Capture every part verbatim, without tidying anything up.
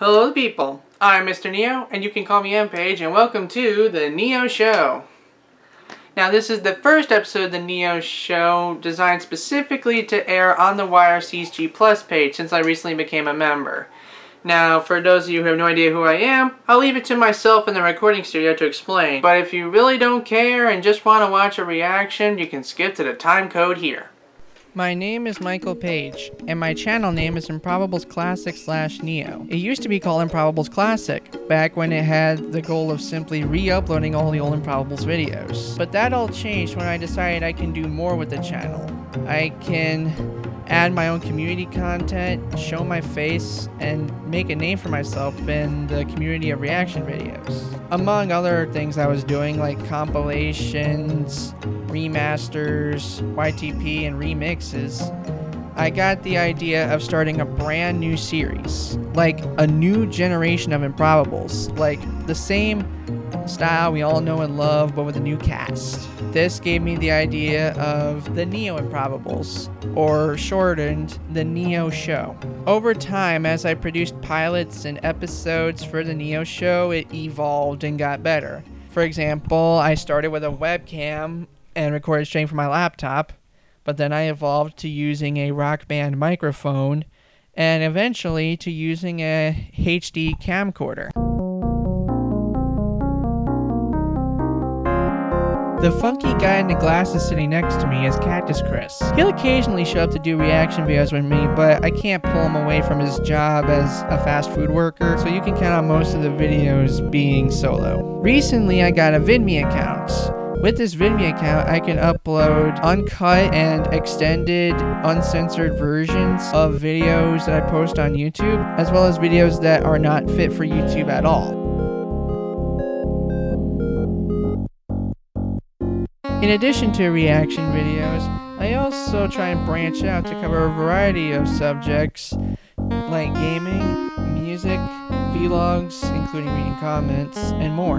Hello people, I'm Mister Neo, and you can call me M Page, and welcome to the Neo Show. Now this is the first episode of the Neo Show designed specifically to air on the Y R C's G Plus page since I recently became a member. Now for those of you who have no idea who I am, I'll leave it to myself in the recording studio to explain, but if you really don't care and just want to watch a reaction, you can skip to the time code here. My name is Michael Page, and my channel name is Improvables Classic slash Neo. It used to be called Improvables Classic, back when it had the goal of simply re-uploading all the old Improvables videos. But that all changed when I decided I can do more with the channel. I can add my own community content, show my face, and make a name for myself in the community of reaction videos. Among other things I was doing, like compilations, remasters, Y T P, and remixes, I got the idea of starting a brand new series, like a new generation of Improvables, like the same style we all know and love, but with a new cast. This gave me the idea of the Neo Improvables, or shortened, the Neo Show. Over time, as I produced pilots and episodes for the Neo Show, it evolved and got better. For example, I started with a webcam and recorded straight from my laptop, but then I evolved to using a Rock Band microphone, and eventually to using a H D camcorder. The funky guy in the glasses sitting next to me is Cactus Chris. He'll occasionally show up to do reaction videos with me, but I can't pull him away from his job as a fast food worker, so you can count on most of the videos being solo. Recently, I got a VidMe account. With this VidMe account, I can upload uncut and extended, uncensored versions of videos that I post on YouTube, as well as videos that are not fit for YouTube at all. In addition to reaction videos, I also try and branch out to cover a variety of subjects like gaming, music, vlogs, including reading comments, and more.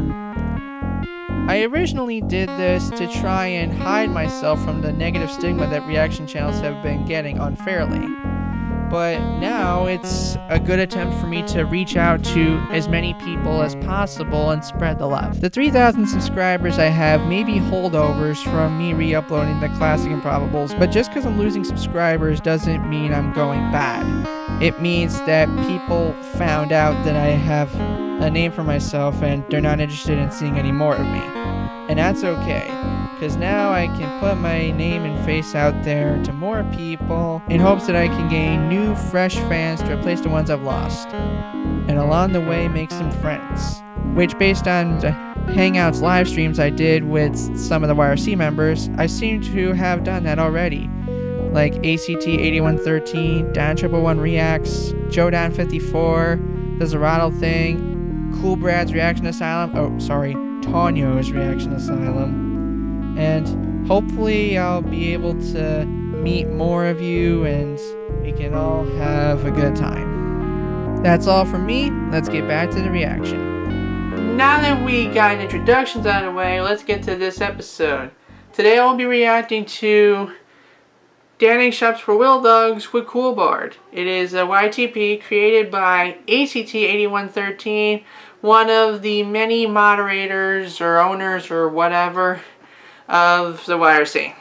I originally did this to try and hide myself from the negative stigma that reaction channels have been getting unfairly. But now it's a good attempt for me to reach out to as many people as possible and spread the love. The three thousand subscribers I have may be holdovers from me re-uploading the classic Improvables, but just because I'm losing subscribers doesn't mean I'm going bad. It means that people found out that I have a name for myself and they're not interested in seeing any more of me. And that's okay, because now I can put my name and face out there to more people in hopes that I can gain new, fresh fans to replace the ones I've lost. And along the way, make some friends. Which, based on the Hangouts live streams I did with some of the Y R C members, I seem to have done that already. Like A C T eighty-one thirteen, Dan Triple one Reacts, Joedan fifty-four, the Zarato thing, Coolbrad's Reaction Asylum, oh, sorry, Toño's Reaction Asylum. And hopefully I'll be able to meet more of you and we can all have a good time. That's all from me. Let's get back to the reaction. Now that we got introductions out of the way, let's get to this episode. Today I'll be reacting to Danning Shops for Willdogs with Coolbard. It is a Y T P created by A C T eighty-one thirteen, one of the many moderators or owners or whatever of the Y R C.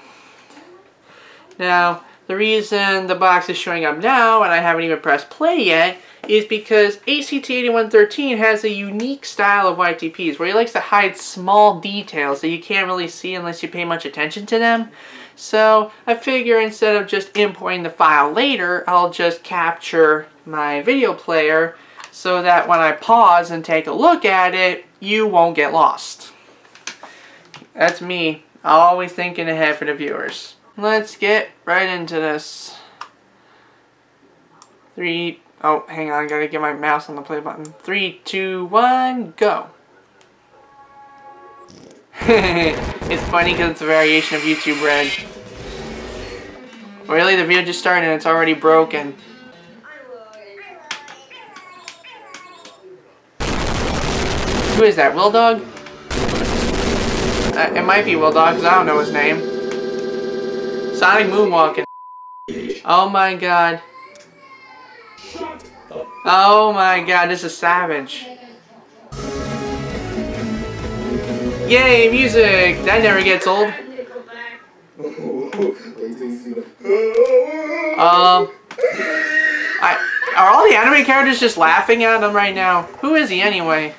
Now, the reason the box is showing up now, and I haven't even pressed play yet, is because A C T eighty-one thirteen has a unique style of Y T Ps where he likes to hide small details that you can't really see unless you pay much attention to them. So I figure instead of just importing the file later, I'll just capture my video player so that when I pause and take a look at it, you won't get lost. That's me. Always thinking ahead for the viewers. Let's get right into this. Three, oh, hang on, I gotta get my mouse on the play button. Three, two, one, go. It's funny because it's a variation of YouTube Red. Really, the video just started and it's already broken. Who is that, Willdog? Uh, it might be Willdog, because I don't know his name. Sonic Moonwalking. Oh my god. Oh my god, this is savage. Yay, music! That never gets old. Um, I, are all the anime characters just laughing at him right now? Who is he anyway?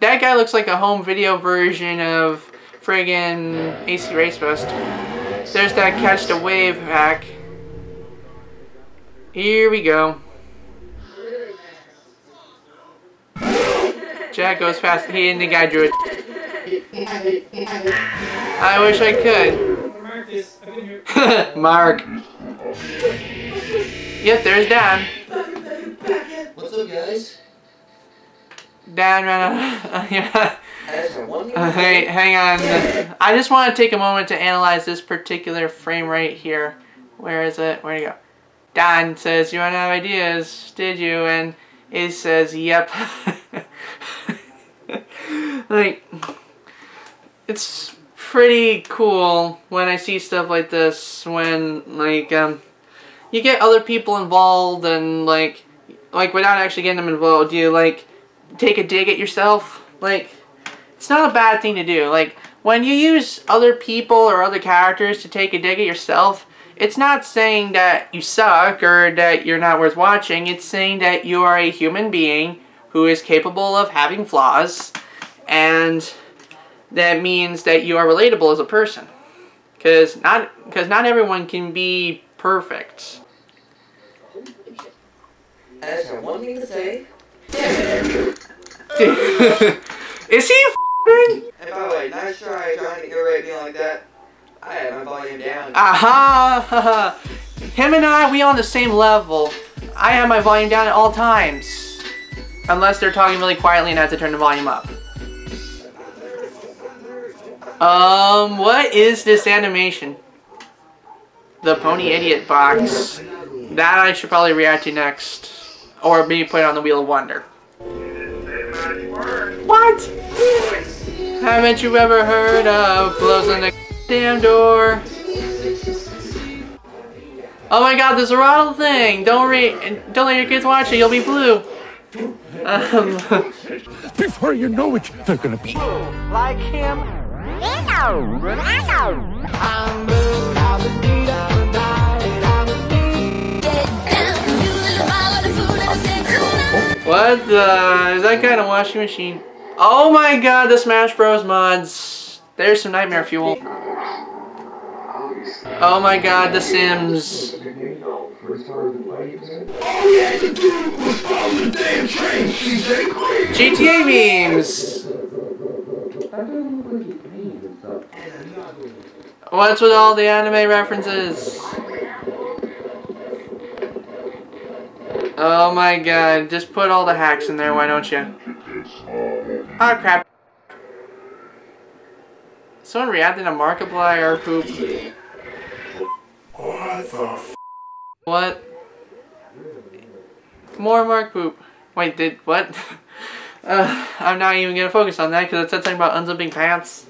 That guy looks like a home video version of friggin' A C Racebust. There's that catch the wave hack. Here we go. Jack goes fast. He and the guy drew it. I wish I could. Mark. Yep, there's Dan. What's up, guys? Dan ran out. Yeah. Uh, hey, hang on. I just want to take a moment to analyze this particular frame right here. Where is it? Where'd it go? Dan says, "You run out of ideas, did you?" And it says, "Yep." Like, it's pretty cool when I see stuff like this, when, like, um, you get other people involved and, like, like, without actually getting them involved, you, like, take a dig at yourself. Like, it's not a bad thing to do. Like, when you use other people or other characters to take a dig at yourself, it's not saying that you suck or that you're not worth watching. It's saying that you are a human being who is capable of having flaws, and that means that you are relatable as a person, because not because not everyone can be perfect. That's one thing to say. Is he f***ing? And by the way, nice try trying to irritate me like that. I have my volume down. Aha! Him and I, we on the same level. I have my volume down at all times, unless they're talking really quietly and I have to turn the volume up. Um, what is this animation? The Pony Idiot Box. That I should probably react to next. Or maybe put it on the Wheel of Wonder. What? Haven't you ever heard of blows on the damn door? Oh my god, the Zarato thing! Don't re- don't let your kids watch it, you'll be blue. Um, Before you know it, they're gonna be like him. What the? Is that guy in a washing machine? Oh my god, the Smash Bros mods. There's some nightmare fuel. Oh my god, the Sims. G T A memes. What's with all the anime references? Oh my god, just put all the hacks in there, why don't you? Oh crap. Someone reacted to Markiplier poop. What the f? What? More Mark poop. Wait, did what? Uh, I'm not even gonna focus on that because it said something about unzipping pants.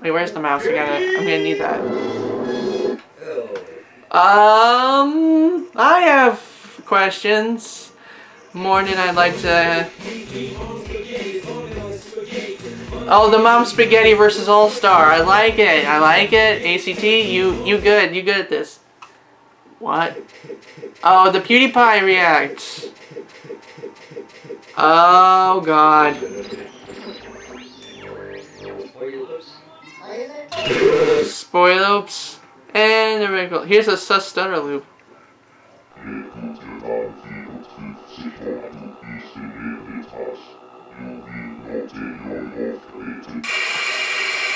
Wait, where's the mouse? I gotta, I'm gonna need that. Um, I have questions. More than I'd like to. Oh, the Mom Spaghetti versus All Star. I like it. I like it. A C T, you, you good. You good at this. What? Oh, the PewDiePie reacts. Oh god. Spoil loops. And the wrinkle. Here's a sus stutter loop.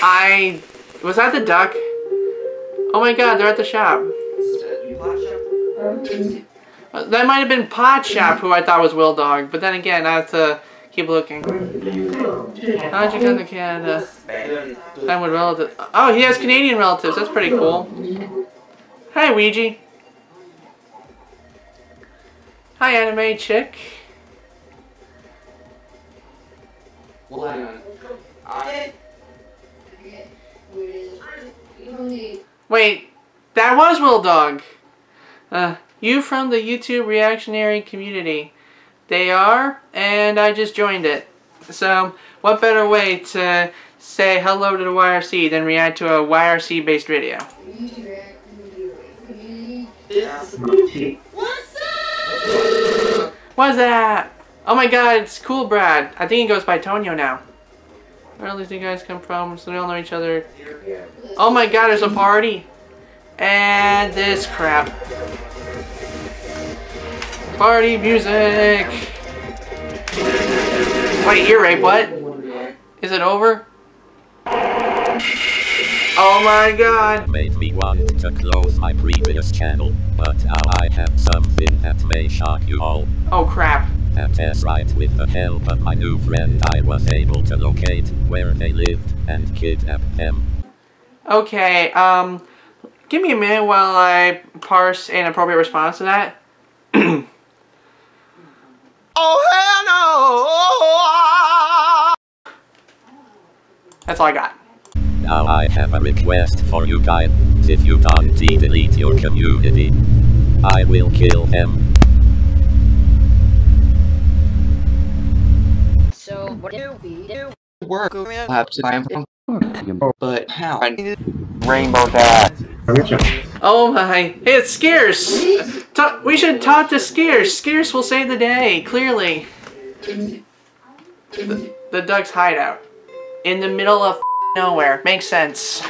I. Was that the duck? Oh my god, they're at the shop. That might have been Pot Shop, who I thought was Willdog, but then again, I have to keep looking. How'd you come to Canada? I'm with relatives. Oh, he has Canadian relatives. That's pretty cool. Hi, Weejie. Hi, anime chick. Well, hang on. I... Wait, that was Willdog. Uh, you from the YouTube reactionary community. They are, and I just joined it. So, what better way to say hello to the Y R C than react to a Y R C based video? What's up? What's that? Oh my god, it's Coolbrad. I think he goes by Toño now. Where all these new guys come from, so they all know each other. Oh my god, there's a party. And this crap. Party music. Wait, you're right, what? Is it over? Oh my god. Made me want to close my previous channel, but now I have something that may shock you all. Oh crap. That is right, with the help of my new friend I was able to locate where they lived and kidnap them. Okay, um, give me a minute while I parse an appropriate response to that. Oh, hell no! That's all I got. Now I have a request for you guys. If you don't delete your community, I will kill them. So what do we do? Work perhaps time, but how? Rainbow Dad. Oh my! Hey, it's Skears. Ta we should talk to Skears. Skears will save the day, clearly. The, the Ducks hideout. In the middle of nowhere. Makes sense.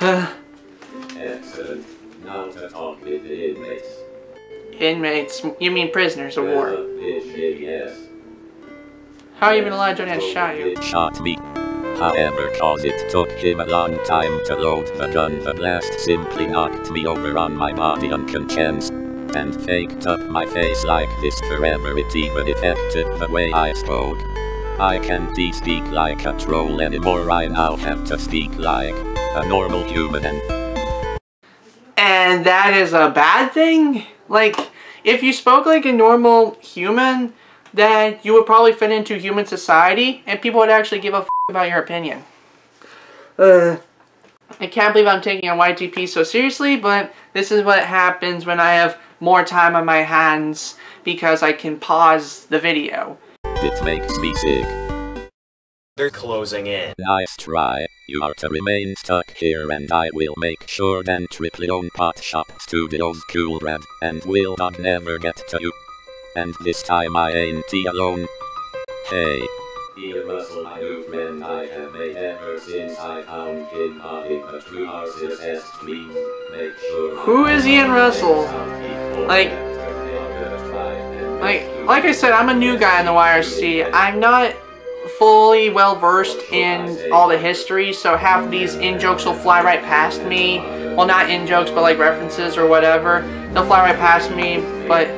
Excellent. Now to talk with the inmates. Inmates? You mean prisoners of war. How are you gonna allow Joedan to shot you? Shot me. However, cause it took him a long time to load the gun, the blast simply knocked me over on my body on conscience, and faked up my face like this forever. It even affected the way I spoke. I can't speak like a troll anymore. I now have to speak like a normal human. And that is a bad thing? Like, if you spoke like a normal human, then you would probably fit into human society, and people would actually give a f about your opinion. Uh. I can't believe I'm taking a Y T P so seriously, but this is what happens when I have more time on my hands because I can pause the video. It makes me sick. They're closing in. Nice try. You are to remain stuck here, and I will make sure that Triple Own Pot Shop Studios Coolbrad and Willdog never get to you. And this time I ain't alone. Hey. Ian Russell, my movement I have made ever since I found him on it, but through our success, please make sure. Who is Ian Russell? Like, like, like I said, I'm a new guy in the Y R C. I'm not fully well versed in all the history, so half of these in jokes will fly right past me. Well, not in jokes, but like references or whatever. They'll fly right past me, but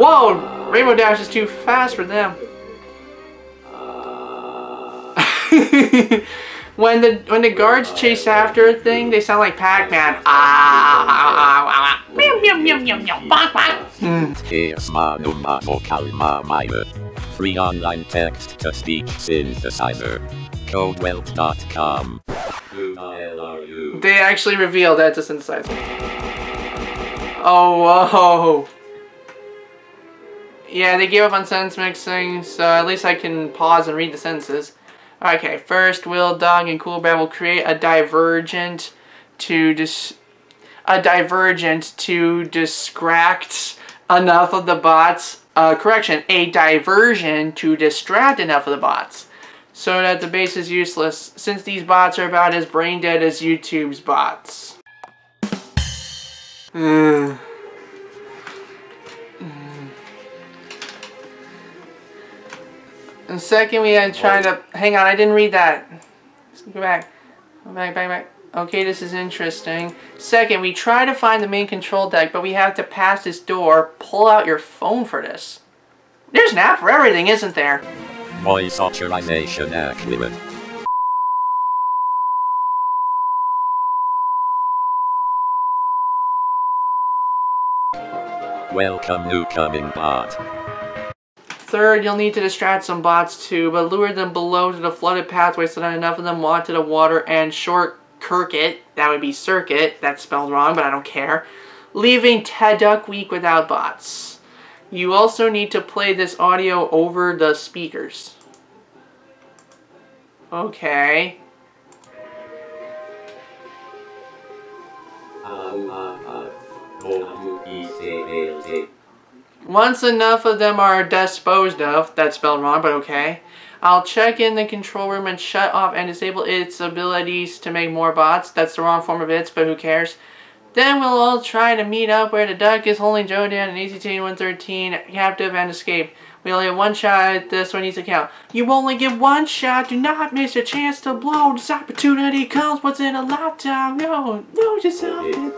whoa, Rainbow Dash is too fast for them. When the when the guards chase after a thing, they sound like Pac-Man. Ah, here's my number for Calma Minor. Free online text to speech synthesizer. Code Welt dot com. They actually revealed that it's a synthesizer. Oh, whoa. Yeah, they gave up on sentence mixing, so at least I can pause and read the sentences. Okay, first, Willdog and Coolbrad will create a divergent to dis a divergent to distract enough of the bots. Uh, correction, a diversion to distract enough of the bots, so that the base is useless. Since these bots are about as brain dead as YouTube's bots. Mm. And second, we had trying to hang on. I didn't read that. Let's go back, go back, back, back. Okay, this is interesting. Second, we try to find the main control deck, but we have to pass this door. Pull out your phone for this. There's an app for everything, isn't there? Voice authorization activate. Welcome, new coming bot. Third, you'll need to distract some bots too, but lure them below to the flooded pathway so that enough of them want to the water and short circuit. That would be circuit. That's spelled wrong, but I don't care. leaving TEDuck Week without bots. You also need to play this audio over the speakers. Okay. Once enough of them are disposed of, that's spelled wrong, but okay, I'll check in the control room and shut off and disable its abilities to make more bots. That's the wrong form of its, but who cares? Then we'll all try to meet up where the duck is holding Joedan and A C T eighty-one thirteen captive and escape. We only have one shot at this, so it needs to count. You only get one shot. Do not miss your chance to blow. This opportunity comes once in a lifetime. No, no, just something.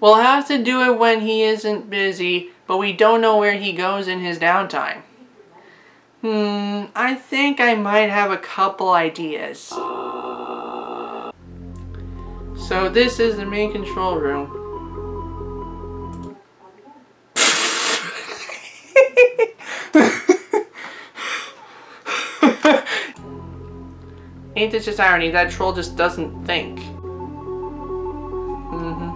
We'll have to do it when he isn't busy, but we don't know where he goes in his downtime. Hmm, I think I might have a couple ideas. Uh... So this is the main control room. Ain't this just irony? That troll just doesn't think. Mm-hmm.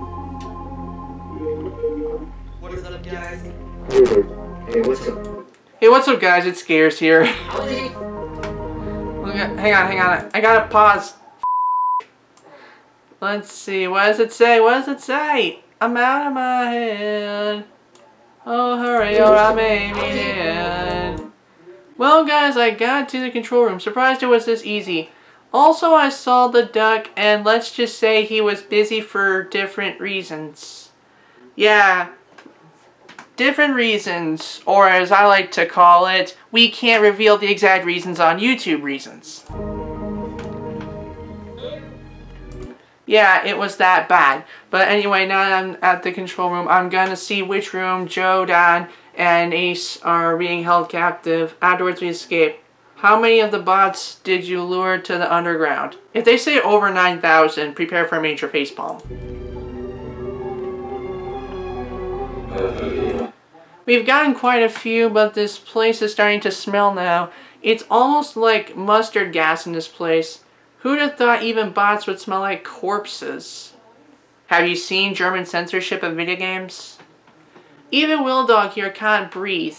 What is up, guys? Hey, what's up? Hey, what's up, guys? It's Skears here. Look at, hang on, hang on. I gotta pause. Let's see. What does it say? What does it say? I'm out of my head. Oh, hurry or I may be dead. Well, guys, I got to the control room. Surprised it was this easy. Also, I saw the duck, and let's just say he was busy for different reasons. Yeah. Different reasons, or as I like to call it, we can't reveal the exact reasons on YouTube reasons. Yeah, it was that bad. But anyway, now that I'm at the control room, I'm gonna see which room Joedan and Ace are being held captive. Afterwards we escape. How many of the bots did you lure to the underground? If they say over nine thousand, prepare for a major facepalm. We've gotten quite a few, but this place is starting to smell now. It's almost like mustard gas in this place. Who'd have thought even bots would smell like corpses? Have you seen German censorship of video games? Even Willdog here can't breathe.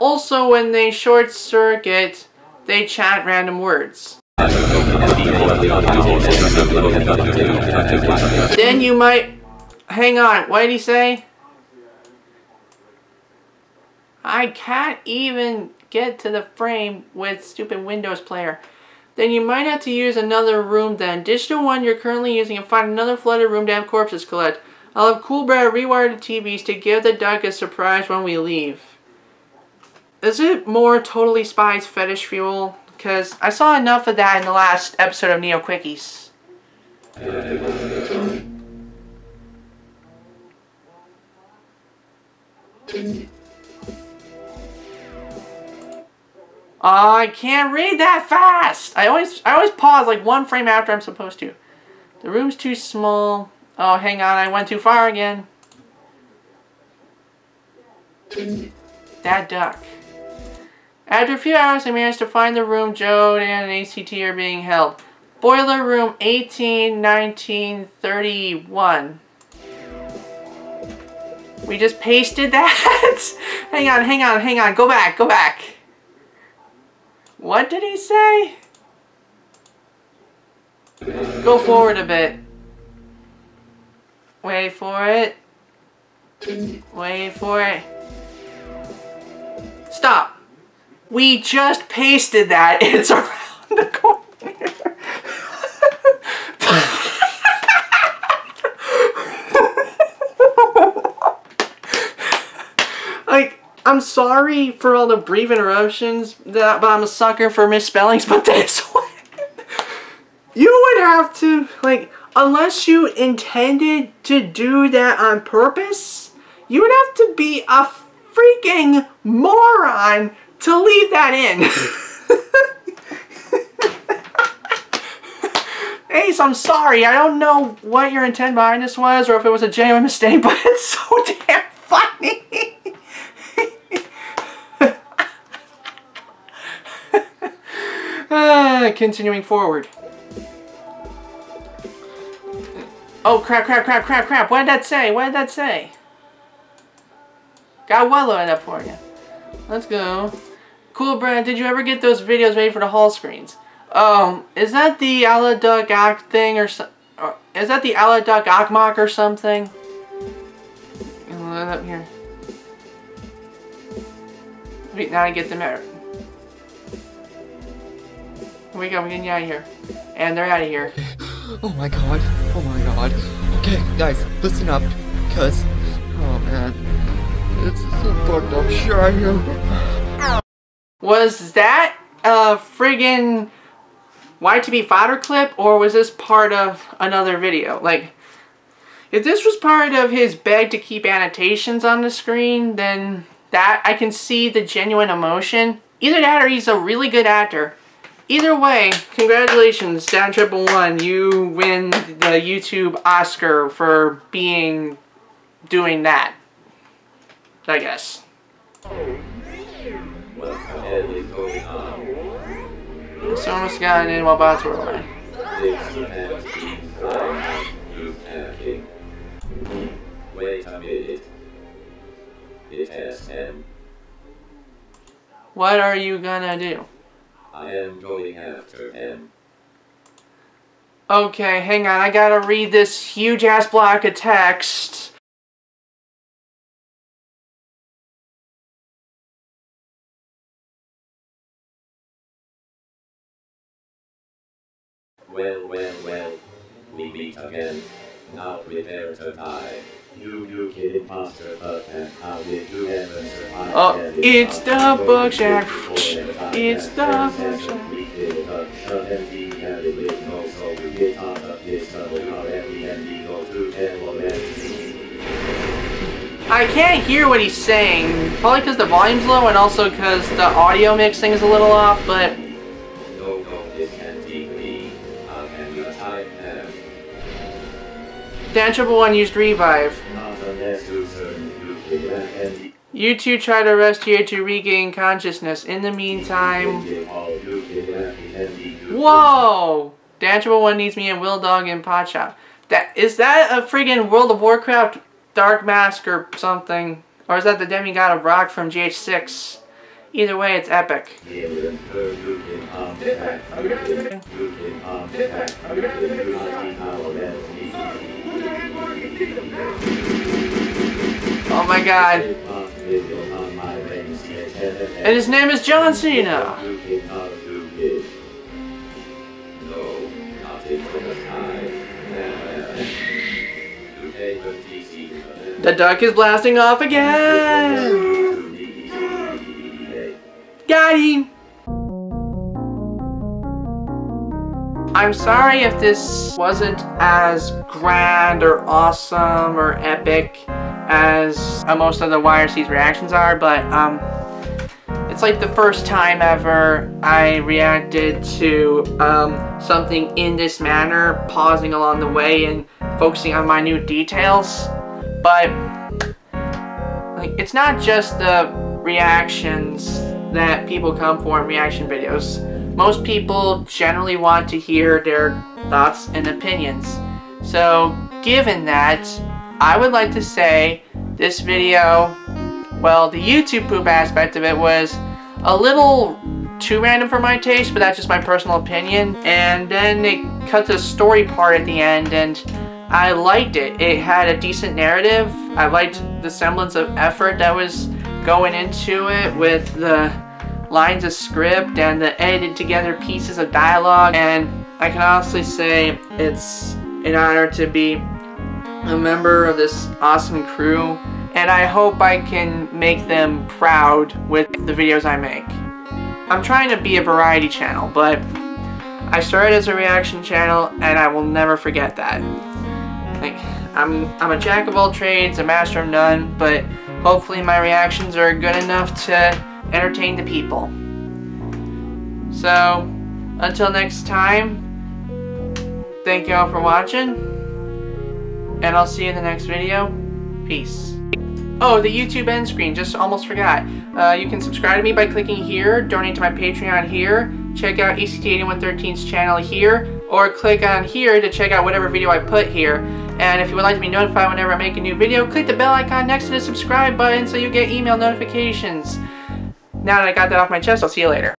Also, when they short circuit, they chant random words. Then you might... Hang on, what did he say? I can't even get to the frame with stupid Windows player. Then you might have to use another room then. Ditch the one you're currently using and find another flooded room to have corpses collect. I'll have Coolbrad rewire the T Vs to give the duck a surprise when we leave. Is it more Totally Spies fetish fuel? Because I saw enough of that in the last episode of Neo Quickies. Oh, I can't read that fast! I always I always pause like one frame after I'm supposed to. The room's too small. Oh, hang on, I went too far again. That duck. After a few hours, I managed to find the room Joedan and A C T are being held. Boiler room eighteen nineteen thirty-one. We just pasted that? hang on, hang on, hang on. Go back, go back. What did he say? Go forward a bit. Wait for it. Wait for it. Stop. We just pasted that. It's around the corner. Like... I'm sorry for all the brief interruptions, that, but I'm a sucker for misspellings, but this one... You would have to, like, unless you intended to do that on purpose, you would have to be a freaking moron to leave that in. Ace, I'm sorry. I don't know what your intent behind this was or if it was a genuine mistake, but it's so damn funny. Ah. Ah, continuing forward. Oh, crap, crap, crap, crap, crap. What did that say? What did that say? Got well loaded up for you. Let's go. Cool, Brad, did you ever get those videos made for the hall screens? Um, is that the Ala Duck Ak thing or something? Is that the Ala Duck Akmok or something? Load up here. Wait, now I get them out. We go, we're getting out of here. And they're out of here. Oh my god. Oh my god. Okay, guys, listen up. Cuz. Oh man. This is so fucked up shit right here. Was that a friggin' Y two B fodder clip, or was this part of another video? Like, if this was part of his beg to keep annotations on the screen, then that, I can see the genuine emotion. Either that or he's a really good actor. Either way, congratulations, Dan Triple One, you win the YouTube Oscar for being, doing that, I guess. What the hell is going on? Someone must have gotten in while bots were away. Wait a minute. It has him. What are you gonna do? I am going after him. Okay, hang on. I gotta read this huge ass block of text. Well, well, well. We meet again. Now prepare to die. You new imposter, but and how did you ever survive? Oh, it's the Bug Shack. It's the Bug Shack. We did a shut and we had it with no soul. We get out of this trouble. Now every and we go to hell and I can't hear what he's saying. Probably because the volume's low and also because the audio mixing is a little off, but. No, no, this can't be me. How can you type them? Dan Triple One used revive. You two try to rest here to regain consciousness. In the meantime... Whoa! Dan Triple One needs me in Willdog and Pot Shop. That, is that a friggin' World of Warcraft Dark Mask or something? Or is that the demigod of rock from G H six? Either way, it's epic. Oh my god. And his name is John Cena. The duck is blasting off again. Got him. I'm sorry if this wasn't as grand or awesome or epic as most of the Y R C's reactions are, but um, it's like the first time ever I reacted to um, something in this manner, pausing along the way and focusing on minute details. But like, it's not just the reactions that people come for in reaction videos. Most people generally want to hear their thoughts and opinions. So, given that, I would like to say this video, well, the YouTube poop aspect of it was a little too random for my taste, but that's just my personal opinion. And then it cut to the story part at the end, and I liked it. It had a decent narrative. I liked the semblance of effort that was going into it with the lines of script and the edited together pieces of dialogue, and I can honestly say it's an honor to be a member of this awesome crew, and I hope I can make them proud with the videos I make. I'm trying to be a variety channel, but I started as a reaction channel and I will never forget that. Like, I'm, I'm a jack of all trades, a master of none, but hopefully my reactions are good enough to entertain the people. So, until next time, thank you all for watching, and I'll see you in the next video. Peace. Oh, the YouTube end screen, just almost forgot. Uh, you can subscribe to me by clicking here, donate to my Patreon here, check out A C T eighty-one thirteen's channel here, or click on here to check out whatever video I put here. And if you would like to be notified whenever I make a new video, click the bell icon next to the subscribe button so you get email notifications. Now that I got that off my chest, I'll see you later.